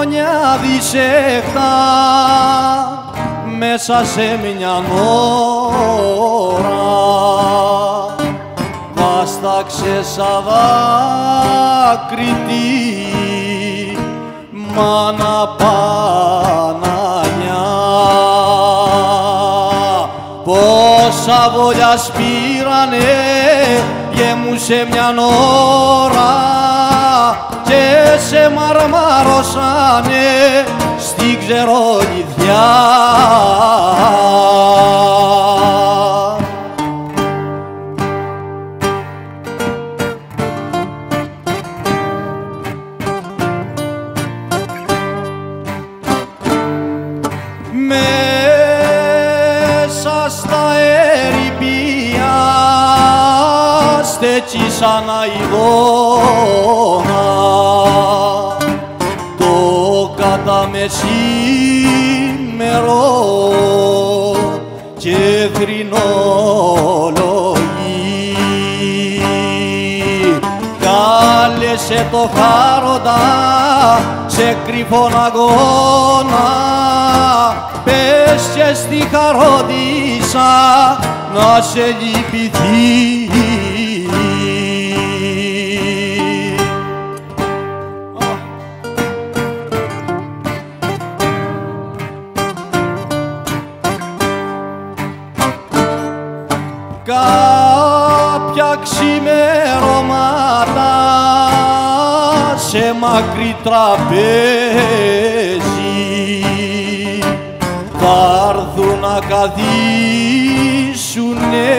χρόνια δισέκτα μέσα σε μια ώρα βάσταξε σαν δάκρυ τη μάνα Παναγιά. Πόσα βόλια σπήρανε, γέμουσε μια ώρα και σε μαρμαρώσανε στην ξερολιδιά. Μέσα στα ερειπία στέκει σαν αηδόνα το καταμεσήμερο και θρηνολογεί. Κάλεσε το χάροντα σε κρυφόν αγώνα, πες και στη χαρόντισσα να σε λυπηθεί. Κάποια ξημερώματα σε μακρύ τραπέζι θα έρθουν να καθίσουνε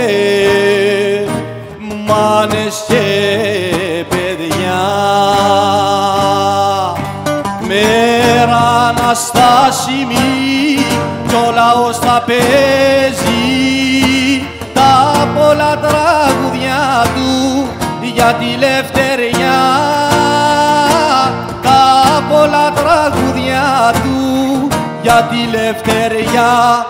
μάνες και παιδιά. Μέρα αναστάσιμη κι ο λαός θα παίζει τα πολλά τραγουδιά του για τη ελευθεριά, τα πολλά τραγουδιά του για τη ελευθεριά.